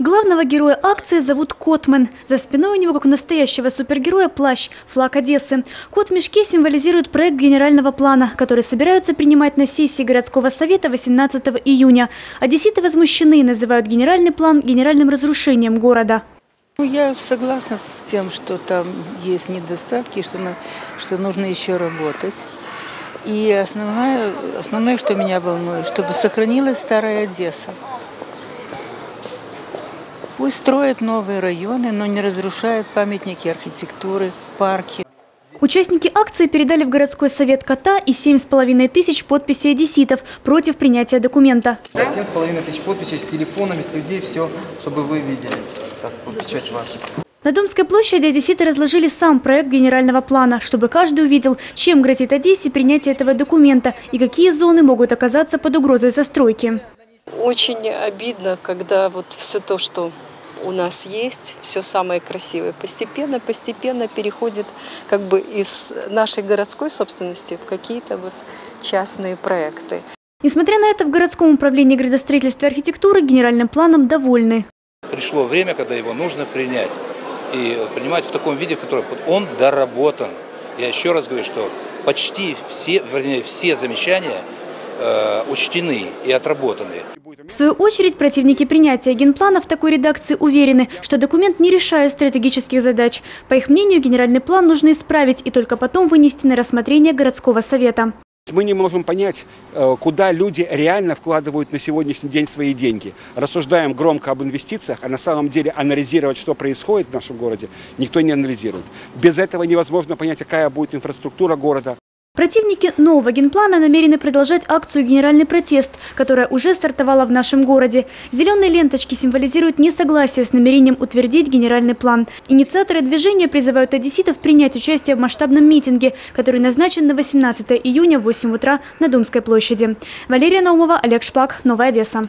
Главного героя акции зовут Котмен. За спиной у него, как у настоящего супергероя, плащ, флаг Одессы. Кот в мешке символизирует проект генерального плана, который собираются принимать на сессии городского совета 18 июня. Одесситы возмущены и называют генеральный план генеральным разрушением города. Я согласна с тем, что там есть недостатки, что нужно еще работать. И основное, что меня волнует, чтобы сохранилась старая Одесса. Пусть строят новые районы, но не разрушают памятники архитектуры, парки. Участники акции передали в городской совет кота и 7,5 тысяч подписей одесситов против принятия документа. 7,5 тысяч подписей с телефонами, с людей, все, чтобы вы видели, как печать вашу. На Думской площади одесситы разложили сам проект генерального плана, чтобы каждый увидел, чем грозит Одессе принятие этого документа и какие зоны могут оказаться под угрозой застройки. Очень обидно, когда вот все то, что у нас есть, все самое красивое, постепенно переходит как бы из нашей городской собственности в какие-то вот частные проекты. Несмотря на это, в городском управлении градостроительства и архитектуры генеральным планом довольны. Пришло время, когда его нужно принять. И принимать в таком виде, в котором он доработан. Я еще раз говорю, что почти все, вернее, все замечания учтены и отработаны. В свою очередь, противники принятия генплана в такой редакции уверены, что документ не решает стратегических задач. По их мнению, генеральный план нужно исправить и только потом вынести на рассмотрение городского совета. Мы не можем понять, куда люди реально вкладывают на сегодняшний день свои деньги. Рассуждаем громко об инвестициях, а на самом деле анализировать, что происходит в нашем городе, никто не анализирует. Без этого невозможно понять, какая будет инфраструктура города. Противники нового генплана намерены продолжать акцию «Генеральный протест», которая уже стартовала в нашем городе. Зеленые ленточки символизируют несогласие с намерением утвердить генеральный план. Инициаторы движения призывают одесситов принять участие в масштабном митинге, который назначен на 18 июня в 8 утра на Думской площади. Валерия Новова, Олег Шпак, Новая Одесса.